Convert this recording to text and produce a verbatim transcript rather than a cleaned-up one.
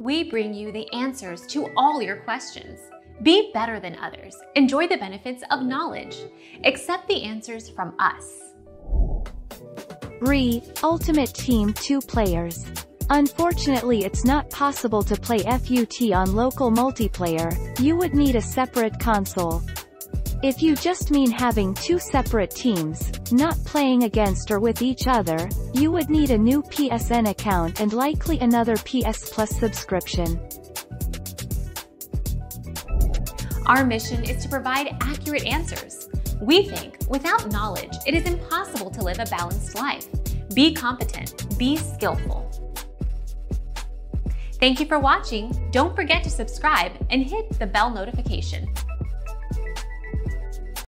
We bring you the answers to all your questions. Be better than others. Enjoy the benefits of knowledge. Accept the answers from us. Bree, Ultimate Team two players. Unfortunately, it's not possible to play FUT on local multiplayer. You would need a separate console. If you just mean having two separate teams, not playing against or with each other, you would need a new P S N account and likely another P S Plus subscription. Our mission is to provide accurate answers. We think, without knowledge, it is impossible to live a balanced life. Be competent, be skillful. Thank you for watching. Don't forget to subscribe and hit the bell notification.